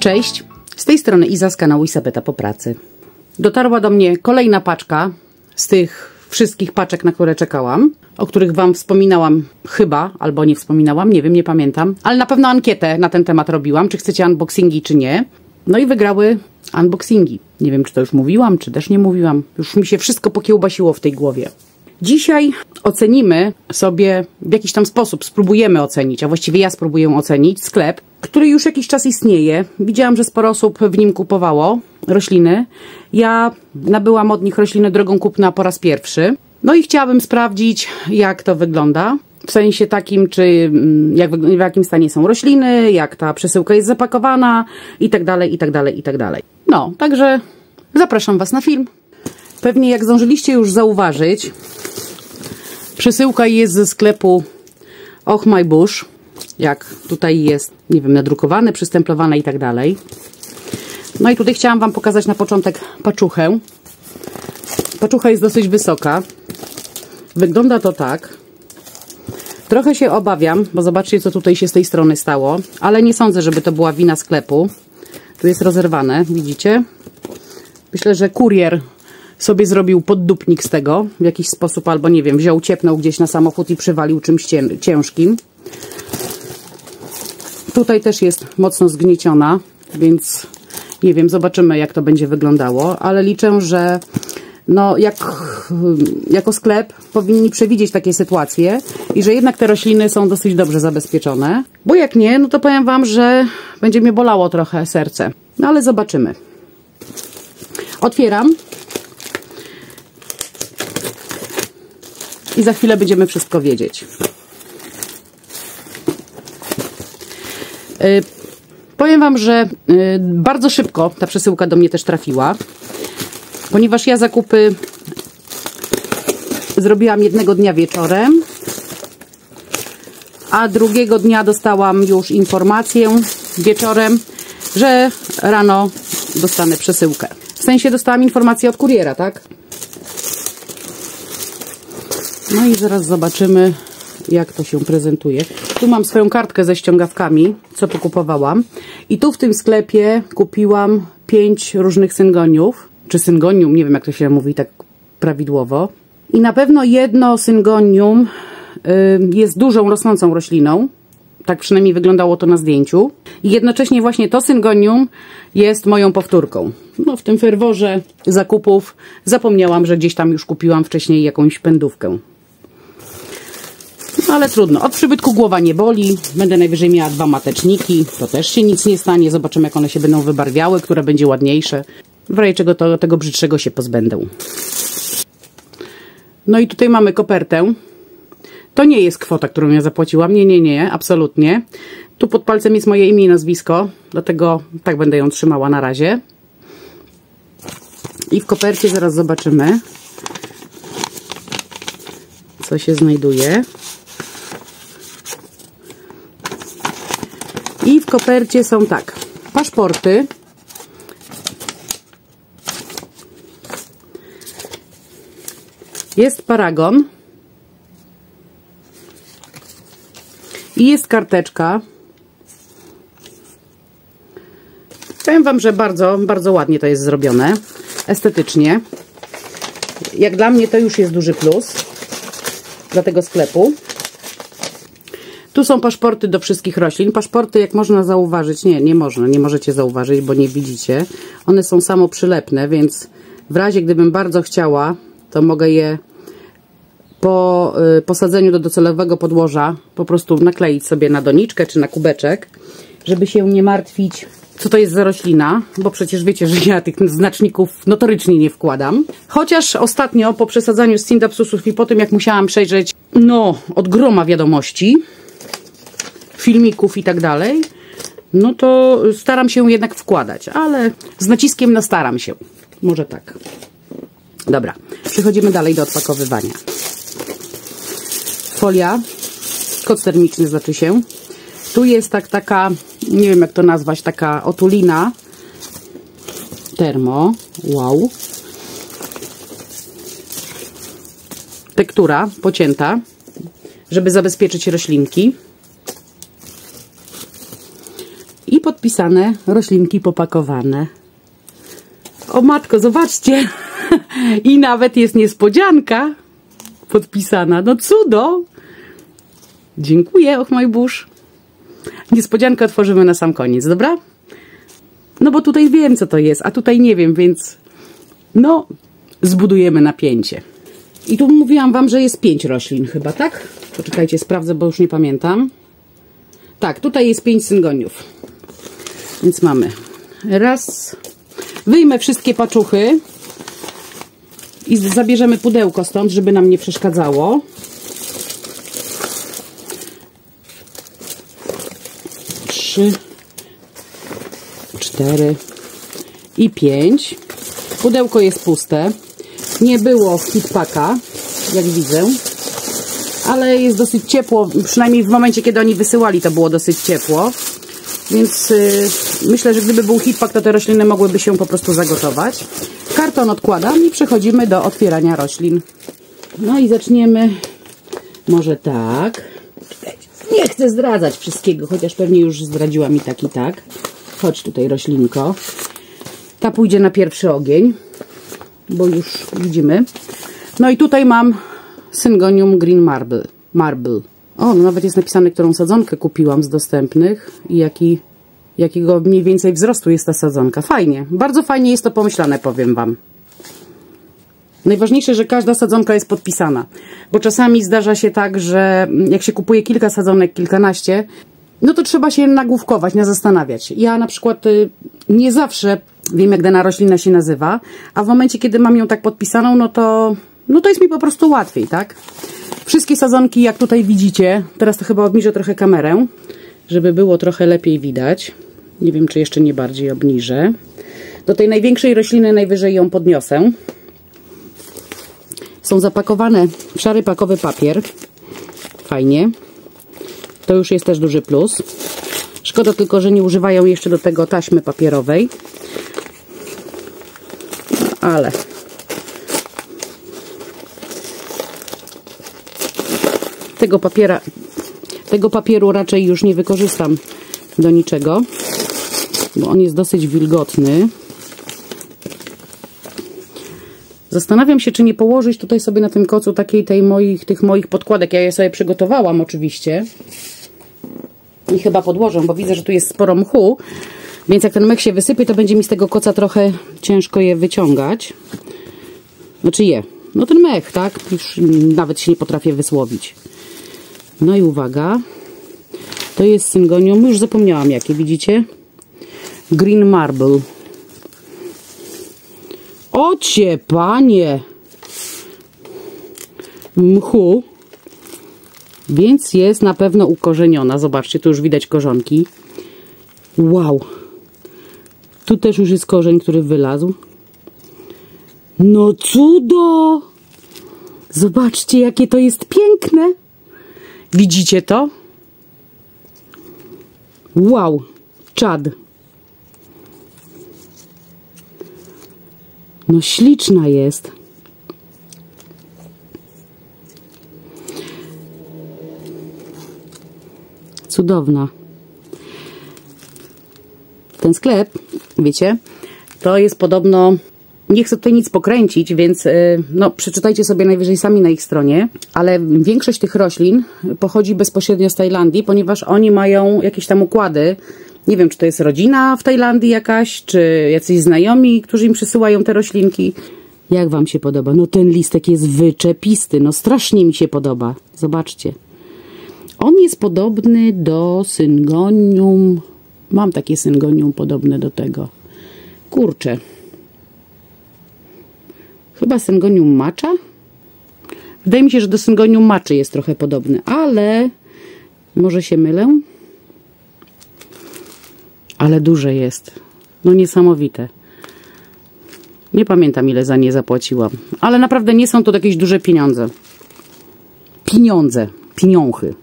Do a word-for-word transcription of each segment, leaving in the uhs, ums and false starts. Cześć, z tej strony Iza z kanału Isabeta po pracy. Dotarła do mnie kolejna paczka z tych wszystkich paczek, na które czekałam, o których Wam wspominałam chyba, albo nie wspominałam, nie wiem, nie pamiętam, ale na pewno ankietę na ten temat robiłam, czy chcecie unboxingi, czy nie. No i wygrały unboxingi. Nie wiem, czy to już mówiłam, czy też nie mówiłam. Już mi się wszystko pokiełbasiło w tej głowie. Dzisiaj ocenimy sobie w jakiś tam sposób, spróbujemy ocenić, a właściwie ja spróbuję ocenić sklep, który już jakiś czas istnieje. Widziałam, że sporo osób w nim kupowało rośliny. Ja nabyłam od nich rośliny drogą kupna po raz pierwszy. No i chciałabym sprawdzić, jak to wygląda. W sensie takim, czy jak, w jakim stanie są rośliny, jak ta przesyłka jest zapakowana i tak dalej, i tak dalej, i tak dalej. No, także zapraszam Was na film. Pewnie jak zdążyliście już zauważyć, przesyłka jest ze sklepu Oh My Bush, jak tutaj jest, nie wiem, nadrukowane, przystemplowane i tak dalej. No i tutaj chciałam Wam pokazać na początek paczuchę. Paczucha jest dosyć wysoka. Wygląda to tak. Trochę się obawiam, bo zobaczcie, co tutaj się z tej strony stało, ale nie sądzę, żeby to była wina sklepu. Tu jest rozerwane, widzicie? Myślę, że kurier sobie zrobił poddupnik z tego w jakiś sposób, albo nie wiem, wziął, ciepnął gdzieś na samochód i przywalił czymś ciężkim. Tutaj też jest mocno zgnieciona, więc nie wiem, zobaczymy, jak to będzie wyglądało, ale liczę, że no, jak, jako sklep powinni przewidzieć takie sytuacje i że jednak te rośliny są dosyć dobrze zabezpieczone, bo jak nie, no to powiem Wam, że będzie mnie bolało trochę serce, no ale zobaczymy. Otwieram i za chwilę będziemy wszystko wiedzieć. Yy, powiem Wam, że yy, bardzo szybko ta przesyłka do mnie też trafiła, ponieważ ja zakupy zrobiłam jednego dnia wieczorem, a drugiego dnia dostałam już informację wieczorem, że rano dostanę przesyłkę. W sensie dostałam informację od kuriera, tak? No i zaraz zobaczymy, jak to się prezentuje. Tu mam swoją kartkę ze ściągawkami, co pokupowałam. I tu w tym sklepie kupiłam pięć różnych syngoniów, czy syngonium, nie wiem, jak to się mówi tak prawidłowo. I na pewno jedno syngonium jest dużą, rosnącą rośliną. Tak przynajmniej wyglądało to na zdjęciu. I jednocześnie właśnie to syngonium jest moją powtórką. No, w tym ferworze zakupów zapomniałam, że gdzieś tam już kupiłam wcześniej jakąś pędówkę. No, ale trudno. Od przybytku głowa nie boli. Będę najwyżej miała dwa mateczniki. To też się nic nie stanie. Zobaczymy, jak one się będą wybarwiały, które będzie ładniejsze. W razie czego to, tego brzydszego się pozbędę. No i tutaj mamy kopertę. To nie jest kwota, którą ja zapłaciłam. Nie, nie, nie. Absolutnie. Tu pod palcem jest moje imię i nazwisko. Dlatego tak będę ją trzymała na razie. I w kopercie zaraz zobaczymy, co się znajduje. I w kopercie są tak. Paszporty. Jest paragon. I jest karteczka. Powiem Wam, że bardzo, bardzo ładnie to jest zrobione. Estetycznie. Jak dla mnie to już jest duży plus dla tego sklepu. Tu są paszporty do wszystkich roślin. Paszporty, jak można zauważyć, nie, nie można, nie możecie zauważyć, bo nie widzicie. One są samoprzylepne, więc w razie gdybym bardzo chciała, to mogę je po posadzeniu do docelowego podłoża po prostu nakleić sobie na doniczkę czy na kubeczek, żeby się nie martwić, co to jest za roślina, bo przecież wiecie, że ja tych znaczników notorycznie nie wkładam. Chociaż ostatnio po przesadzaniu z syndapsusów i po tym, jak musiałam przejrzeć no, od groma wiadomości, filmików i tak dalej, no to staram się jednak wkładać, ale z naciskiem na staram się. Może tak. Dobra, przechodzimy dalej do odpakowywania. Folia, koc termiczny znaczy się. Tu jest tak taka, nie wiem jak to nazwać, taka otulina. Termo, wow. Tektura pocięta, żeby zabezpieczyć roślinki. i podpisane roślinki popakowane. O matko, zobaczcie! I nawet jest niespodzianka podpisana. No cudo! Dziękuję, Och My Bush. Niespodziankę otworzymy na sam koniec, dobra? No bo tutaj wiem, co to jest, a tutaj nie wiem, więc no, zbudujemy napięcie. I tu mówiłam wam, że jest pięć roślin chyba, tak? Poczekajcie, sprawdzę, bo już nie pamiętam. Tak, tutaj jest pięć syngoniów. Więc mamy raz... Wyjmę wszystkie paczuchy i zabierzemy pudełko stąd, żeby nam nie przeszkadzało. Trzy, cztery i pięć. Pudełko jest puste. Nie było hitpaka, jak widzę, ale jest dosyć ciepło, przynajmniej w momencie, kiedy oni wysyłali, to było dosyć ciepło, więc yy, myślę, że gdyby był hitpak, to te rośliny mogłyby się po prostu zagotować. Karton odkładam i przechodzimy do otwierania roślin. No i zaczniemy może tak. Nie chcę zdradzać wszystkiego, chociaż pewnie już zdradziła mi tak i tak. Chodź tutaj, roślinko. Ta pójdzie na pierwszy ogień, bo już widzimy. No i tutaj mam Syngonium Green Marble. Marble. O, no nawet jest napisane, którą sadzonkę kupiłam z dostępnych i jaki, jakiego mniej więcej wzrostu jest ta sadzonka. Fajnie, bardzo fajnie jest to pomyślane, powiem wam. Najważniejsze, że każda sadzonka jest podpisana, bo czasami zdarza się tak, że jak się kupuje kilka sadzonek, kilkanaście, no to trzeba się nagłówkować, zastanawiać. Ja na przykład nie zawsze wiem, jak dana roślina się nazywa, a w momencie, kiedy mam ją tak podpisaną, no to, no to jest mi po prostu łatwiej, tak? Wszystkie sadzonki, jak tutaj widzicie, teraz to chyba obniżę trochę kamerę, żeby było trochę lepiej widać. Nie wiem, czy jeszcze nie bardziej obniżę. Do tej największej rośliny najwyżej ją podniosę. Są zapakowane w szary pakowy papier. Fajnie. To już jest też duży plus. Szkoda tylko, że nie używają jeszcze do tego taśmy papierowej. No, ale... Tego, papiera, tego papieru raczej już nie wykorzystam do niczego, bo on jest dosyć wilgotny. Zastanawiam się, czy nie położyć tutaj sobie na tym kocu takiej tej moich, tych moich podkładek. Ja je sobie przygotowałam oczywiście i chyba podłożę, bo widzę, że tu jest sporo mchu, więc jak ten mech się wysypie, to będzie mi z tego koca trochę ciężko je wyciągać. Znaczy je. No ten mech, tak? Już nawet się nie potrafię wysłowić. No i uwaga, to jest syngonium, już zapomniałam jakie, widzicie? Green Marble. Ocie, panie! Mchu. Więc jest na pewno ukorzeniona. Zobaczcie, tu już widać korzonki. Wow! Tu też już jest korzeń, który wylazł. No cudo! Zobaczcie, jakie to jest piękne! Widzicie to? Wow! Czad! No śliczna jest! Cudowna! Ten sklep, wiecie, to jest podobno... Nie chcę tutaj nic pokręcić, więc no, przeczytajcie sobie najwyżej sami na ich stronie, ale większość tych roślin pochodzi bezpośrednio z Tajlandii, ponieważ oni mają jakieś tam układy. Nie wiem, czy to jest rodzina w Tajlandii jakaś, czy jacyś znajomi, którzy im przysyłają te roślinki. Jak wam się podoba? No ten listek jest wyczepisty, no strasznie mi się podoba. Zobaczcie. On jest podobny do syngonium. Mam takie syngonium podobne do tego. Kurczę. Chyba syngonium matcha? Wydaje mi się, że do syngonium matchy jest trochę podobny, ale może się mylę. Ale duże jest. No niesamowite. Nie pamiętam, ile za nie zapłaciłam. Ale naprawdę nie są to jakieś duże pieniądze. Pieniądze. Pieniąchy.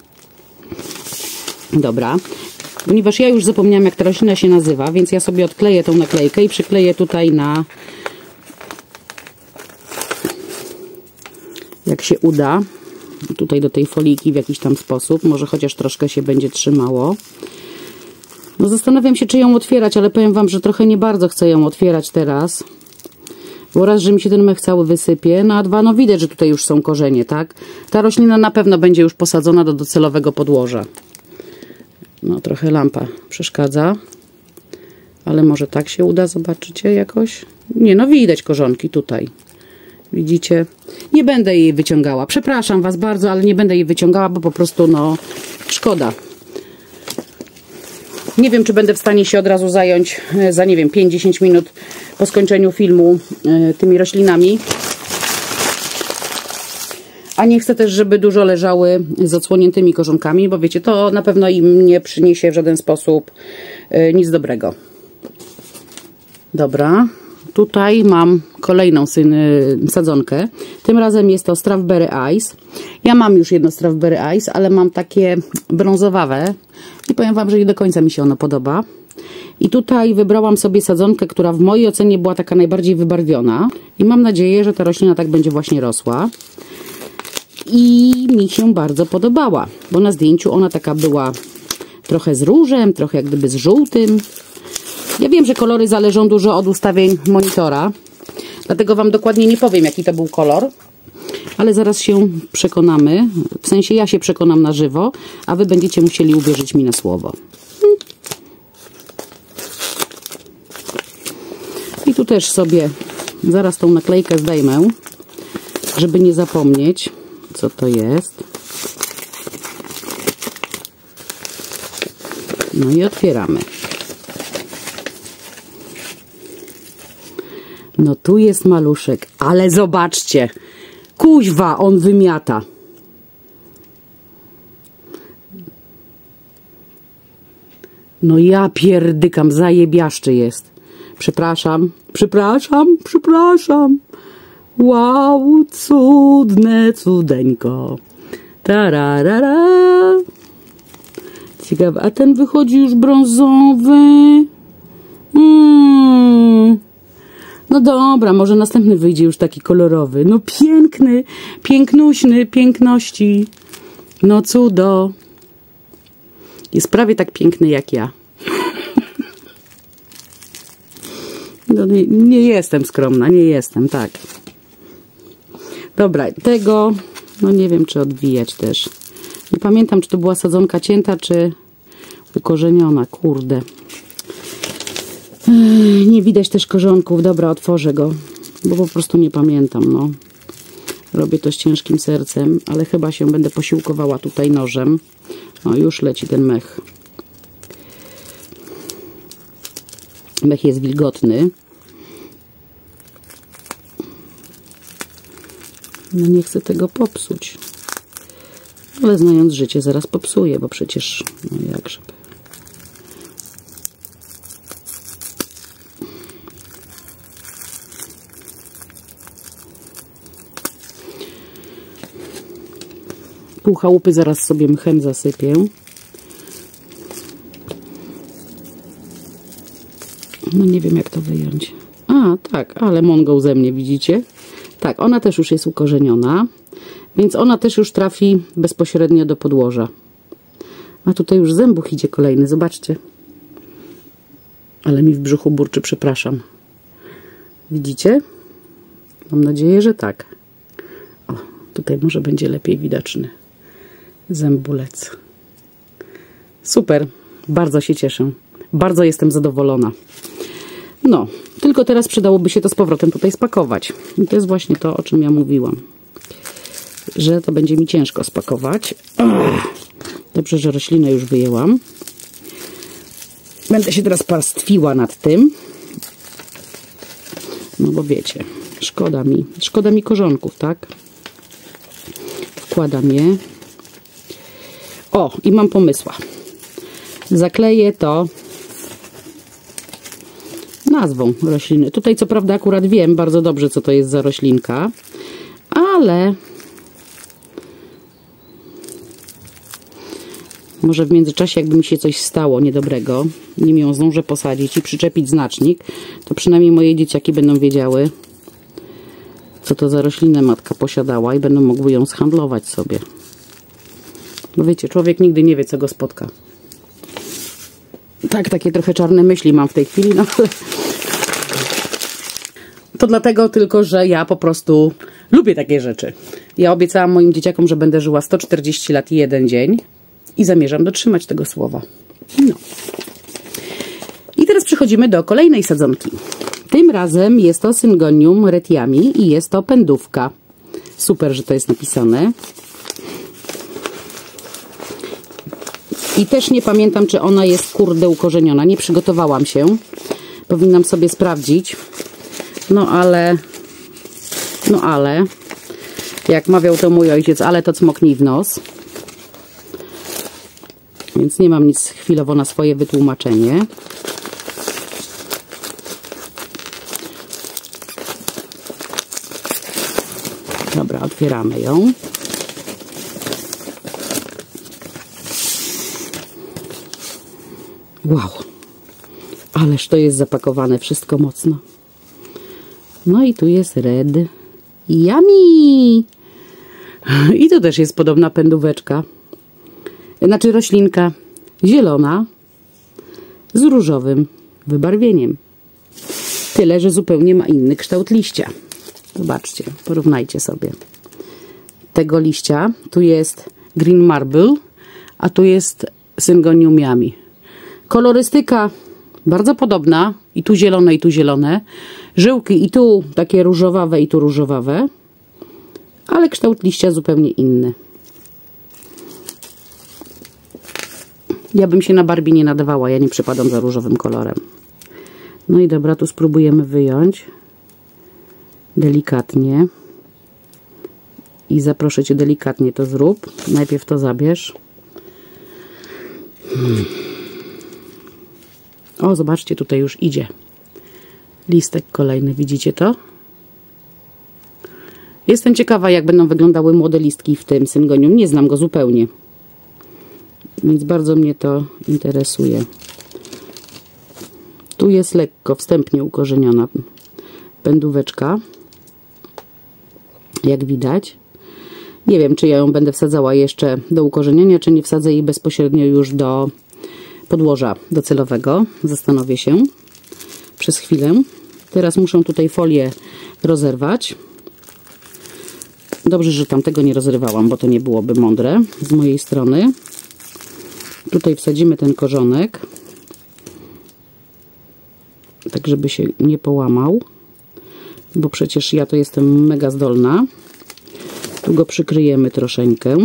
Dobra. Ponieważ ja już zapomniałam, jak ta roślina się nazywa, więc ja sobie odkleję tą naklejkę i przykleję tutaj na... Jak się uda, tutaj do tej foliki w jakiś tam sposób, może chociaż troszkę się będzie trzymało. No zastanawiam się, czy ją otwierać, ale powiem wam, że trochę nie bardzo chcę ją otwierać teraz. Bo raz, że mi się ten mech cały wysypie, no a dwa, no widać, że tutaj już są korzenie, tak? Ta roślina na pewno będzie już posadzona do docelowego podłoża. No trochę lampa przeszkadza. Ale może tak się uda, zobaczycie jakoś. Nie, no widać korzonki tutaj. Widzicie? Nie będę jej wyciągała. Przepraszam was bardzo, ale nie będę jej wyciągała, bo po prostu, no, szkoda. Nie wiem, czy będę w stanie się od razu zająć za, nie wiem, pięć do dziesięciu minut po skończeniu filmu tymi roślinami. A nie chcę też, żeby dużo leżały z odsłoniętymi korzonkami, bo wiecie, to na pewno im nie przyniesie w żaden sposób nic dobrego. Dobra, tutaj mam kolejną sadzonkę. Tym razem jest to Strawberry Ice. Ja mam już jedno Strawberry Ice, ale mam takie brązowawe. I powiem wam, że nie do końca mi się ono podoba. I tutaj wybrałam sobie sadzonkę, która w mojej ocenie była taka najbardziej wybarwiona. I mam nadzieję, że ta roślina tak będzie właśnie rosła. I mi się bardzo podobała, bo na zdjęciu ona taka była trochę z różem, trochę jak gdyby z żółtym. Ja wiem, że kolory zależą dużo od ustawień monitora, dlatego wam dokładnie nie powiem, jaki to był kolor, ale zaraz się przekonamy, w sensie ja się przekonam na żywo, a wy będziecie musieli uwierzyć mi na słowo. I tu też sobie zaraz tą naklejkę zdejmę, żeby nie zapomnieć, co to jest. No i otwieramy. No tu jest maluszek, ale zobaczcie, kuźwa, on wymiata. No ja pierdykam, zajebiaszczy jest. Przepraszam, przepraszam, przepraszam. Wow, cudne cudeńko. Tararara. Ciekawe, a ten wychodzi już brązowy. Mm. No dobra, może następny wyjdzie już taki kolorowy. No piękny, pięknuśny, piękności. No cudo. Jest prawie tak piękny jak ja. No nie, nie jestem skromna, nie jestem, tak. Dobra, tego, no nie wiem, czy odwijać też. Nie pamiętam, czy to była sadzonka cięta, czy ukorzeniona, kurde. Nie widać też korzonków. Dobra, otworzę go, bo po prostu nie pamiętam, no. Robię to z ciężkim sercem, ale chyba się będę posiłkowała tutaj nożem. No już leci ten mech. Mech jest wilgotny. No nie chcę tego popsuć. Ale znając życie, zaraz popsuję, bo przecież, no jakże. Pół chałupy zaraz sobie mchem zasypię. No nie wiem, jak to wyjąć. A, tak, ale mongą ze mnie, widzicie? Tak, ona też już jest ukorzeniona, więc ona też już trafi bezpośrednio do podłoża. A tutaj już zębuch idzie kolejny, zobaczcie. Ale mi w brzuchu burczy, przepraszam. Widzicie? Mam nadzieję, że tak. O, tutaj może będzie lepiej widoczny zębulec. Super, bardzo się cieszę. Bardzo jestem zadowolona. No, tylko teraz przydałoby się to z powrotem tutaj spakować. I to jest właśnie to, o czym ja mówiłam. Że to będzie mi ciężko spakować. Ach, dobrze, że roślinę już wyjęłam. Będę się teraz pastwiła nad tym. No bo wiecie, szkoda mi. Szkoda mi korzonków, tak? Wkładam je. O, i mam pomysła. Zakleję to nazwą rośliny. Tutaj co prawda akurat wiem bardzo dobrze, co to jest za roślinka, ale może w międzyczasie, jakby mi się coś stało niedobrego, nim ją zdążę posadzić i przyczepić znacznik, to przynajmniej moje dzieciaki będą wiedziały, co to za roślinę matka posiadała i będą mogły ją zhandlować sobie. Bo wiecie, człowiek nigdy nie wie, co go spotka. Tak, takie trochę czarne myśli mam w tej chwili. No. To dlatego tylko, że ja po prostu lubię takie rzeczy. Ja obiecałam moim dzieciakom, że będę żyła sto czterdzieści lat i jeden dzień i zamierzam dotrzymać tego słowa. No. I teraz przechodzimy do kolejnej sadzonki. Tym razem jest to Syngonium Red Yami i jest to pędówka. Super, że to jest napisane. I też nie pamiętam, czy ona jest kurde ukorzeniona. Nie przygotowałam się. Powinnam sobie sprawdzić. No ale... No ale... Jak mawiał to mój ojciec, ale to cmoknij w nos. Więc nie mam nic chwilowo na swoje wytłumaczenie. Dobra, otwieramy ją. Wow, ależ to jest zapakowane wszystko mocno. No i tu jest Red Yami. I to też jest podobna pędóweczka. Znaczy roślinka zielona z różowym wybarwieniem. Tyle, że zupełnie ma inny kształt liścia. Zobaczcie, porównajcie sobie. Tego liścia tu jest Green Marble, a tu jest Syngonium Yami. Kolorystyka bardzo podobna. I tu zielone, i tu zielone. Żyłki i tu takie różowawe, i tu różowawe. Ale kształt liścia zupełnie inny. Ja bym się na Barbie nie nadawała. Ja nie przepadam za różowym kolorem. No i dobra, tu spróbujemy wyjąć. Delikatnie. I zaproszę Cię, delikatnie to zrób. Najpierw to zabierz. Hmm. O, zobaczcie, tutaj już idzie listek kolejny, widzicie to? Jestem ciekawa, jak będą wyglądały młode listki w tym syngonium, nie znam go zupełnie, więc bardzo mnie to interesuje. Tu jest lekko, wstępnie ukorzeniona pędóweczka, jak widać. Nie wiem, czy ja ją będę wsadzała jeszcze do ukorzenienia, czy nie wsadzę jej bezpośrednio już do podłoża docelowego. Zastanowię się przez chwilę. Teraz muszę tutaj folię rozerwać. Dobrze, że tamtego nie rozrywałam, bo to nie byłoby mądre z mojej strony. Tutaj wsadzimy ten korzonek, tak żeby się nie połamał, bo przecież ja to jestem mega zdolna. Tu go przykryjemy troszeczkę.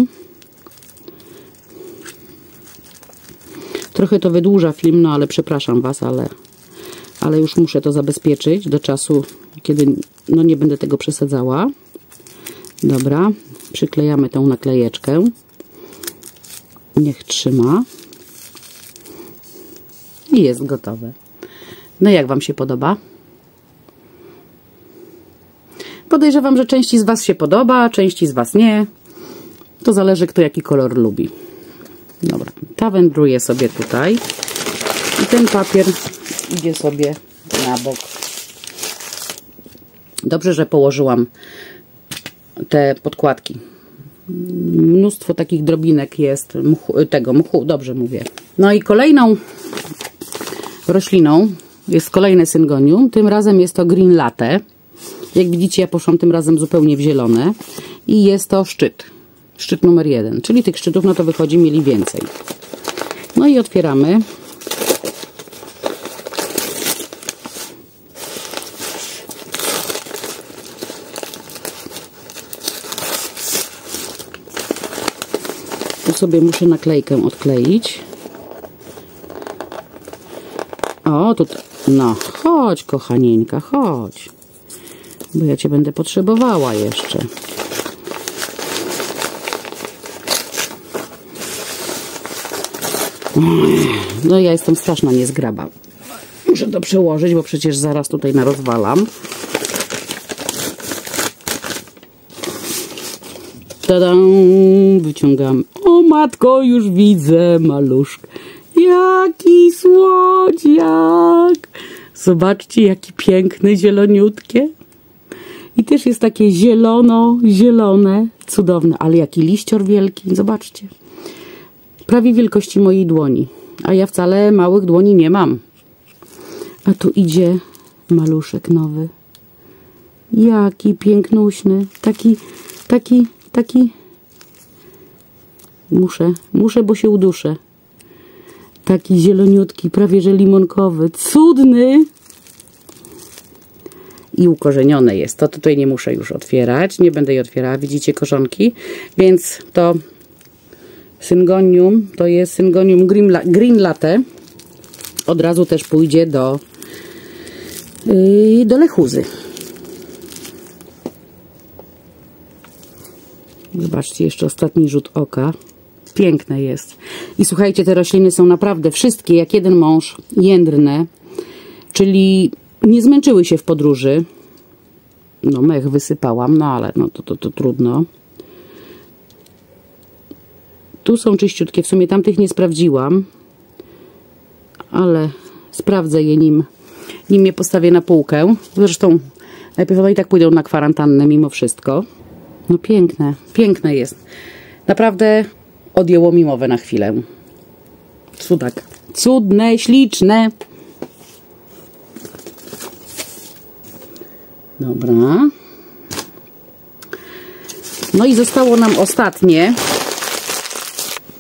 Trochę to wydłuża film, no ale przepraszam Was, ale, ale już muszę to zabezpieczyć do czasu, kiedy no nie będę tego przesadzała. Dobra, przyklejamy tą naklejeczkę. Niech trzyma. I jest gotowe. No jak Wam się podoba? Podejrzewam, że części z Was się podoba, części z Was nie. To zależy, kto jaki kolor lubi. Dobra, ta wędruje sobie tutaj i ten papier idzie sobie na bok. Dobrze, że położyłam te podkładki. Mnóstwo takich drobinek jest mchu, tego mchu, dobrze mówię. No i kolejną rośliną jest kolejne syngonium. Tym razem jest to Green Latte. Jak widzicie, ja poszłam tym razem zupełnie w zielone i jest to szczyt. Szczyt numer jeden, czyli tych szczytów, no to wychodzi, mieli więcej. No i otwieramy. Tu sobie muszę naklejkę odkleić. O, tu, no chodź kochanieńka, chodź. Bo ja Cię będę potrzebowała jeszcze. No ja jestem straszna niezgraba. Muszę to przełożyć, bo przecież zaraz tutaj narozwalam. Tadam! Wyciągam. O matko, już widzę maluszkę. Jaki słodziak! Zobaczcie, jaki piękny, zieloniutkie. I też jest takie zielono, zielone, cudowne. Ale jaki liścior wielki, zobaczcie. Prawie wielkości mojej dłoni. A ja wcale małych dłoni nie mam. A tu idzie maluszek nowy. Jaki pięknuśny. Taki, taki, taki. Muszę, muszę, bo się uduszę. Taki zieloniutki, prawie że limonkowy. Cudny! I ukorzenione jest. To tutaj nie muszę już otwierać. Nie będę jej otwierała. Widzicie korzonki? Więc to Syngonium, to jest Syngonium Green, Green Latte. Od razu też pójdzie do, yy, do lechuzy. Zobaczcie, jeszcze ostatni rzut oka. Piękne jest. I słuchajcie, te rośliny są naprawdę wszystkie, jak jeden mąż, jędrne. Czyli nie zmęczyły się w podróży. No mech wysypałam, no ale no, to, to, to trudno. Tu są czyściutkie, w sumie tamtych nie sprawdziłam, ale sprawdzę je nim, nim je postawię na półkę. Zresztą najpierw one i tak pójdą na kwarantannę mimo wszystko. No piękne, piękne jest. Naprawdę odjęło mi mowę na chwilę. Cudak. Cudne, śliczne. Dobra. No i zostało nam ostatnie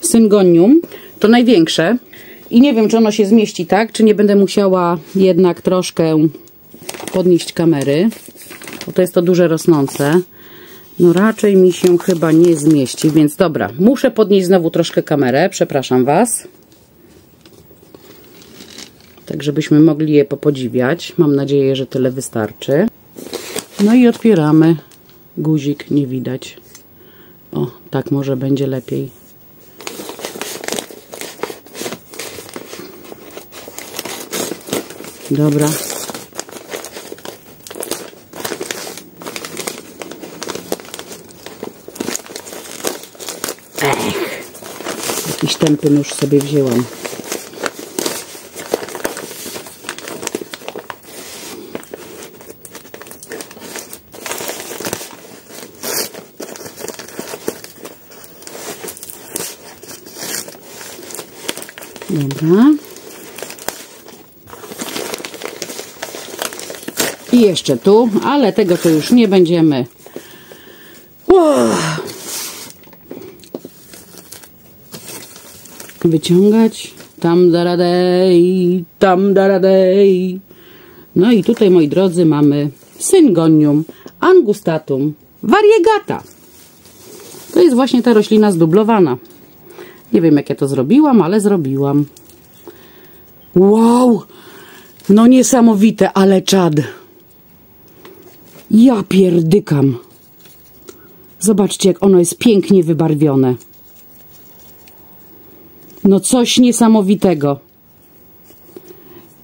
Syngonium, to największe i nie wiem, czy ono się zmieści, tak? Czy nie będę musiała jednak troszkę podnieść kamery, bo to jest to duże rosnące. No raczej mi się chyba nie zmieści, więc dobra, muszę podnieść znowu troszkę kamerę, przepraszam Was. Tak, żebyśmy mogli je popodziwiać. Mam nadzieję, że tyle wystarczy. No i otwieramy. Guzik nie widać. O, tak może będzie lepiej. Dobra. Ech, jakiś tępy nóż sobie wzięłam. Dobra. I jeszcze tu, ale tego to już nie będziemy. Wow. Wyciągać. Tam da radej, tam da radej. No i tutaj, moi drodzy, mamy Syngonium angustatum variegata. To jest właśnie ta roślina zdublowana. Nie wiem, jak ja to zrobiłam, ale zrobiłam. Wow! No niesamowite, ale czad. Ja pierdykam. Zobaczcie, jak ono jest pięknie wybarwione. No coś niesamowitego.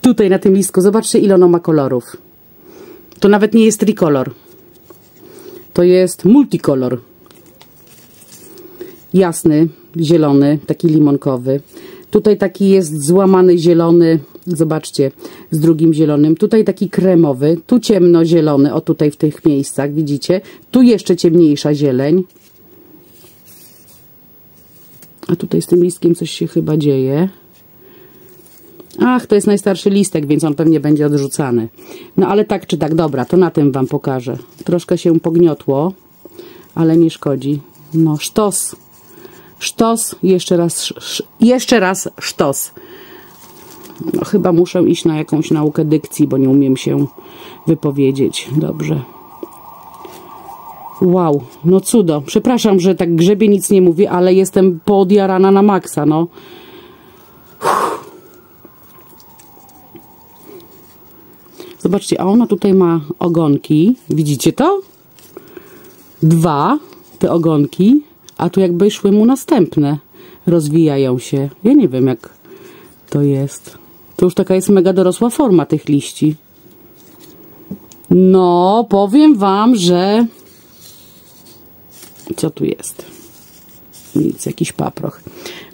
Tutaj na tym listku, zobaczcie, ile ono ma kolorów. To nawet nie jest trikolor. To jest multikolor. Jasny, zielony, taki limonkowy. Tutaj taki jest złamany zielony, zobaczcie, z drugim zielonym. Tutaj taki kremowy, tu ciemnozielony, o tutaj w tych miejscach, widzicie? Tu jeszcze ciemniejsza zieleń. A tutaj z tym listkiem coś się chyba dzieje. Ach, to jest najstarszy listek, więc on pewnie będzie odrzucany. No ale tak czy tak, dobra, to na tym Wam pokażę. Troszkę się pogniotło, ale nie szkodzi. No sztos. Sztos, jeszcze raz, sz, jeszcze raz sztos. No, chyba muszę iść na jakąś naukę dykcji, bo nie umiem się wypowiedzieć. Dobrze. Wow, no cudo. Przepraszam, że tak grzebie, nic nie mówię, ale jestem podjarana na maksa, no. Uff. Zobaczcie, a ona tutaj ma ogonki. Widzicie to? Dwa te ogonki. A tu jakby szły mu następne. Rozwijają się. Ja nie wiem, jak to jest. To już taka jest mega dorosła forma tych liści. No, powiem Wam, że... Co tu jest? Nic, jakiś paproch.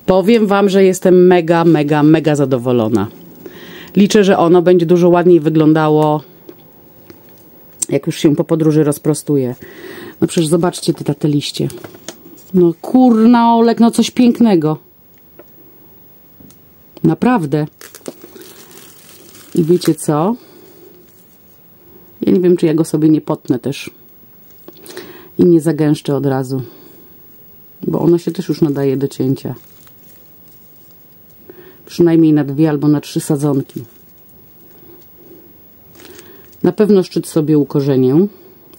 Powiem Wam, że jestem mega, mega, mega zadowolona. Liczę, że ono będzie dużo ładniej wyglądało, jak już się po podróży rozprostuje. No przecież zobaczcie te, te liście. No kurna, Olek, no coś pięknego. Naprawdę. I wiecie co? Ja nie wiem, czy ja go sobie nie potnę też. I nie zagęszczę od razu. Bo ono się też już nadaje do cięcia. Przynajmniej na dwie albo na trzy sadzonki. Na pewno szczyt sobie ukorzenię.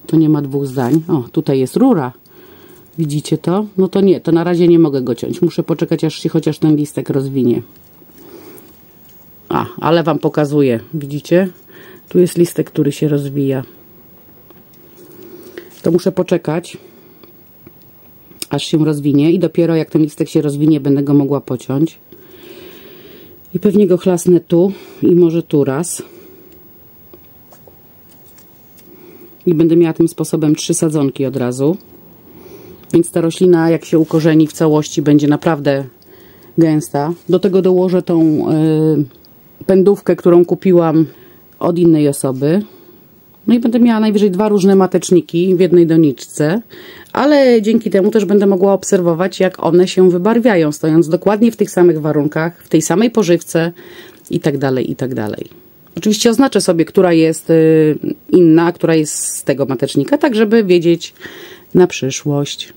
To nie ma dwóch zdań. O, tutaj jest rura. Widzicie to? No to nie, to na razie nie mogę go ciąć. Muszę poczekać, aż się chociaż ten listek rozwinie. A, ale wam pokazuję. Widzicie? Tu jest listek, który się rozwija. To muszę poczekać, aż się rozwinie. I dopiero jak ten listek się rozwinie, będę go mogła pociąć. I pewnie go chlasnę tu i może tu raz. I będę miała tym sposobem trzy sadzonki od razu. Więc ta roślina, jak się ukorzeni w całości, będzie naprawdę gęsta. Do tego dołożę tą y, pędówkę, którą kupiłam od innej osoby. No i będę miała najwyżej dwa różne mateczniki w jednej doniczce. Ale dzięki temu też będę mogła obserwować, jak one się wybarwiają, stojąc dokładnie w tych samych warunkach, w tej samej pożywce i tak dalej, i tak dalej. Oczywiście oznaczę sobie, która jest inna, a która jest z tego matecznika, tak żeby wiedzieć na przyszłość.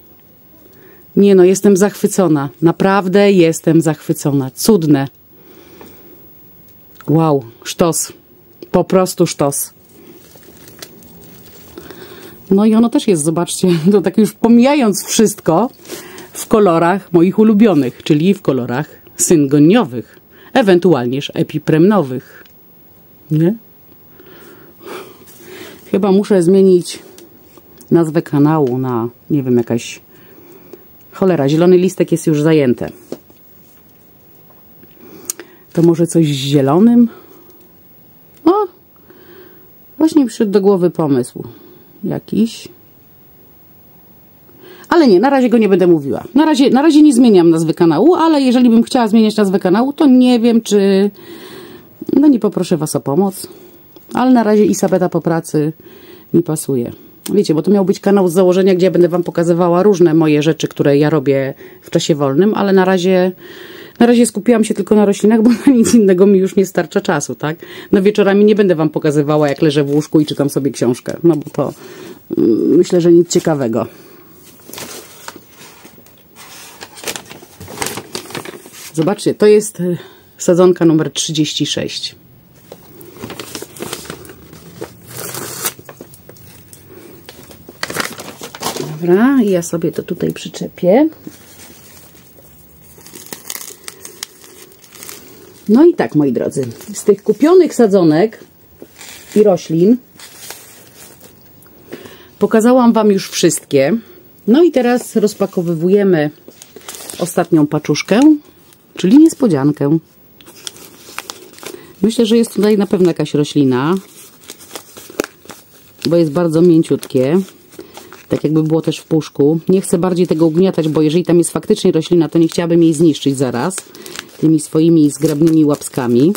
Nie no, jestem zachwycona. Naprawdę jestem zachwycona. Cudne. Wow, sztos. Po prostu sztos. No i ono też jest, zobaczcie, to tak już pomijając wszystko, w kolorach moich ulubionych, czyli w kolorach syngoniowych, ewentualnież epipremnowych. Nie? Chyba muszę zmienić nazwę kanału na, nie wiem, jakaś cholera, zielony listek jest już zajęte. To może coś z zielonym? O! Właśnie przyszedł do głowy pomysł jakiś. Ale nie, na razie go nie będę mówiła. Na razie, na razie nie zmieniam nazwy kanału, ale jeżeli bym chciała zmieniać nazwę kanału, to nie wiem, czy... No nie poproszę was o pomoc, ale na razie Isabeta po pracy mi pasuje. Wiecie, bo to miał być kanał z założenia, gdzie ja będę wam pokazywała różne moje rzeczy, które ja robię w czasie wolnym, ale na razie, na razie skupiłam się tylko na roślinach, bo na nic innego mi już nie starcza czasu, tak? No wieczorami nie będę wam pokazywała, jak leżę w łóżku i czytam sobie książkę, no bo to myślę, że nic ciekawego. Zobaczcie, to jest... Sadzonka numer trzydzieści sześć. Dobra, ja sobie to tutaj przyczepię. No i tak, moi drodzy, z tych kupionych sadzonek i roślin pokazałam wam już wszystkie. No i teraz rozpakowywujemy ostatnią paczuszkę, czyli niespodziankę. Myślę, że jest tutaj na pewno jakaś roślina, bo jest bardzo mięciutkie, tak jakby było też w puszku. Nie chcę bardziej tego ugniatać, bo jeżeli tam jest faktycznie roślina, to nie chciałabym jej zniszczyć zaraz tymi swoimi zgrabnymi łapskami.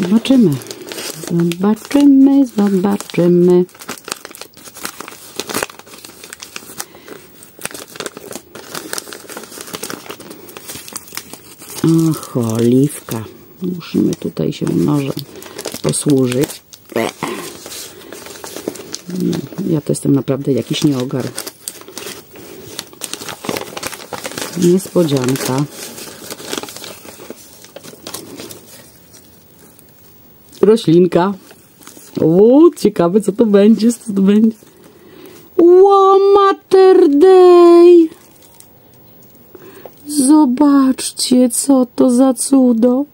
Zobaczymy, zobaczymy, zobaczymy. Och, oliwka. Musimy tutaj się nożem posłużyć. Ja to jestem naprawdę jakiś nieogar. Niespodzianka. Roślinka. O, ciekawe co to będzie, co to będzie. Ło, Mater Day! Zobaczcie, co to za cudo.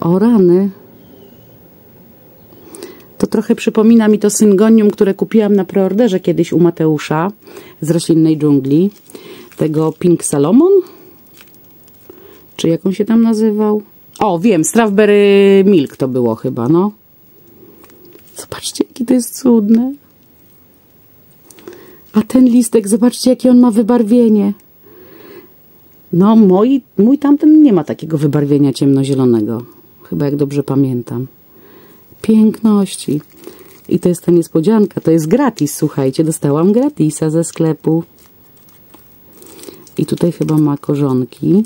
O rany. To trochę przypomina mi to syngonium, które kupiłam na preorderze kiedyś u Mateusza z roślinnej dżungli. Tego Pink Salomon? Czy jak on się tam nazywał? O, wiem, strawberry milk to było chyba, no. Zobaczcie, jakie to jest cudne. A ten listek, zobaczcie, jakie on ma wybarwienie. No, mój, mój tamten nie ma takiego wybarwienia ciemnozielonego. Chyba, jak dobrze pamiętam. Piękności. I to jest ta niespodzianka, to jest gratis, słuchajcie, dostałam gratisa ze sklepu. I tutaj chyba ma korzonki.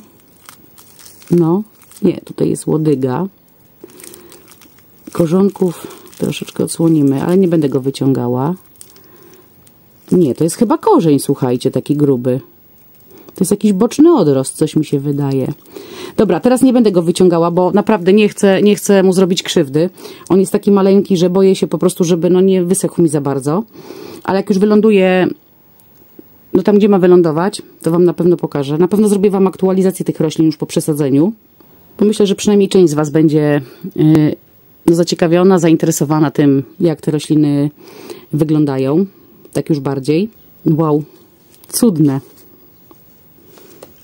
No, nie, tutaj jest łodyga. Korzonków troszeczkę odsłonimy, ale nie będę go wyciągała. Nie, to jest chyba korzeń, słuchajcie, taki gruby. To jest jakiś boczny odrost, coś mi się wydaje. Dobra, teraz nie będę go wyciągała, bo naprawdę nie chcę, nie chcę mu zrobić krzywdy. On jest taki maleńki, że boję się po prostu, żeby no nie wysechł mi za bardzo. Ale jak już wyląduje, no tam gdzie ma wylądować, to Wam na pewno pokażę. Na pewno zrobię Wam aktualizację tych roślin już po przesadzeniu. Bo myślę, że przynajmniej część z Was będzie yy, no, zaciekawiona, zainteresowana tym, jak te rośliny wyglądają. Tak już bardziej. Wow, cudne.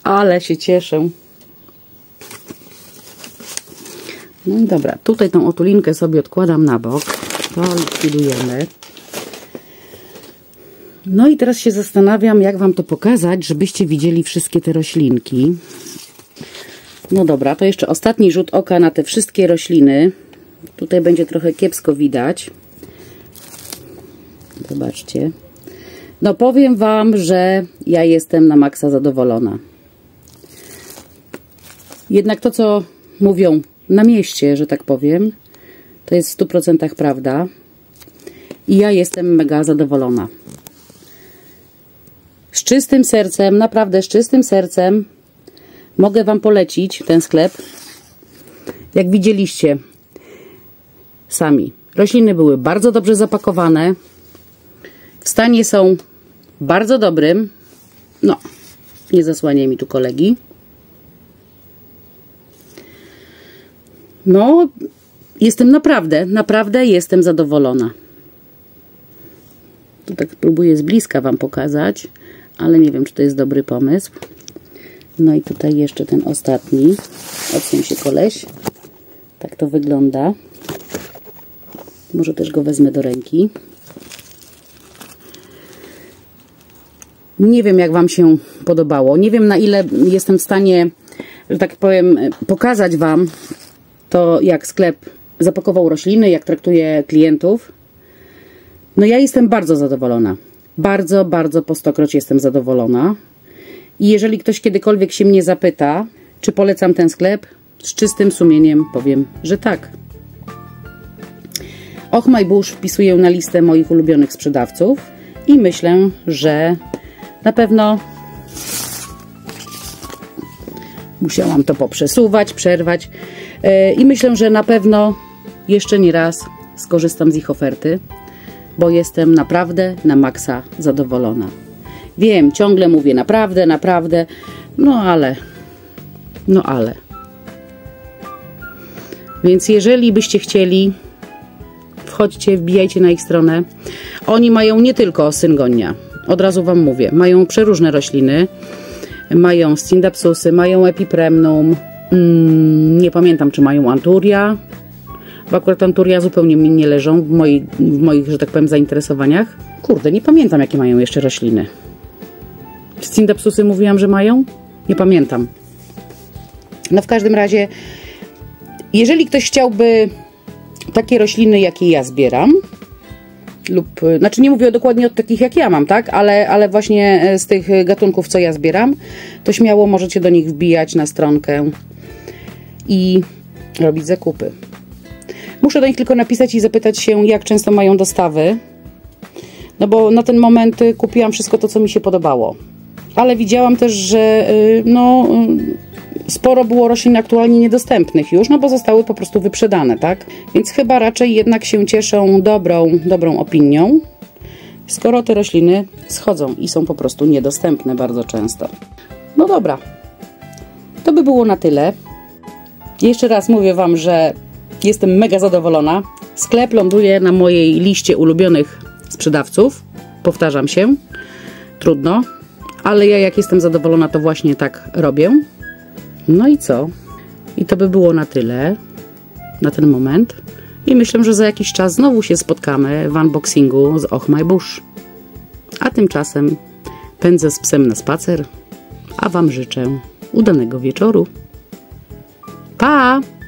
Ale się cieszę. No i dobra, tutaj tą otulinkę sobie odkładam na bok. To likwidujemy. No i teraz się zastanawiam, jak Wam to pokazać, żebyście widzieli wszystkie te roślinki. No dobra, to jeszcze ostatni rzut oka na te wszystkie rośliny. Tutaj będzie trochę kiepsko widać. Zobaczcie. No powiem Wam, że ja jestem na maksa zadowolona. Jednak to, co mówią na mieście, że tak powiem, to jest w stu procentach prawda. I ja jestem mega zadowolona. Z czystym sercem, naprawdę z czystym sercem mogę Wam polecić ten sklep. Jak widzieliście sami, rośliny były bardzo dobrze zapakowane. W stanie są bardzo dobrym. No, nie zasłaniaj mi tu kolegi. No, jestem naprawdę, naprawdę jestem zadowolona. To tak próbuję z bliska Wam pokazać, ale nie wiem, czy to jest dobry pomysł. No i tutaj jeszcze ten ostatni. Odsuń się, koleś. Tak to wygląda. Może też go wezmę do ręki. Nie wiem, jak Wam się podobało. Nie wiem, na ile jestem w stanie, że tak powiem, pokazać Wam to, jak sklep zapakował rośliny, jak traktuje klientów. No ja jestem bardzo zadowolona. Bardzo, bardzo po stokroć jestem zadowolona. I jeżeli ktoś kiedykolwiek się mnie zapyta, czy polecam ten sklep, z czystym sumieniem powiem, że tak. Oh My Bush wpisuję na listę moich ulubionych sprzedawców i myślę, że na pewno musiałam to poprzesuwać, przerwać yy, i myślę, że na pewno jeszcze nie raz skorzystam z ich oferty, bo jestem naprawdę na maksa zadowolona. Wiem, ciągle mówię naprawdę, naprawdę, no ale, no ale. Więc jeżeli byście chcieli, wchodźcie, wbijajcie na ich stronę. Oni mają nie tylko syngonia. Od razu Wam mówię, mają przeróżne rośliny, mają scindapsusy, mają epipremnum, mm, nie pamiętam, czy mają anturia, bo akurat anturia zupełnie mi nie leżą w, moi, w moich, że tak powiem, zainteresowaniach. Kurde, nie pamiętam, jakie mają jeszcze rośliny. Scindapsusy mówiłam, że mają? Nie pamiętam. No w każdym razie, jeżeli ktoś chciałby takie rośliny, jakie ja zbieram, lub, znaczy nie mówię dokładnie od takich jak ja mam, tak, ale, ale właśnie z tych gatunków, co ja zbieram, to śmiało możecie do nich wbijać na stronkę i robić zakupy. Muszę do nich tylko napisać i zapytać się, jak często mają dostawy, no bo na ten moment kupiłam wszystko to, co mi się podobało, ale widziałam też, że no sporo było roślin aktualnie niedostępnych już, no bo zostały po prostu wyprzedane, tak? Więc chyba raczej jednak się cieszą dobrą, dobrą opinią, skoro te rośliny schodzą i są po prostu niedostępne bardzo często. No dobra, to by było na tyle. Jeszcze raz mówię Wam, że jestem mega zadowolona. Sklep ląduje na mojej liście ulubionych sprzedawców. Powtarzam się, trudno, ale ja jak jestem zadowolona, to właśnie tak robię. No i co? I to by było na tyle na ten moment. I myślę, że za jakiś czas znowu się spotkamy w unboxingu z Oh My Bush. A tymczasem pędzę z psem na spacer, a Wam życzę udanego wieczoru. Pa!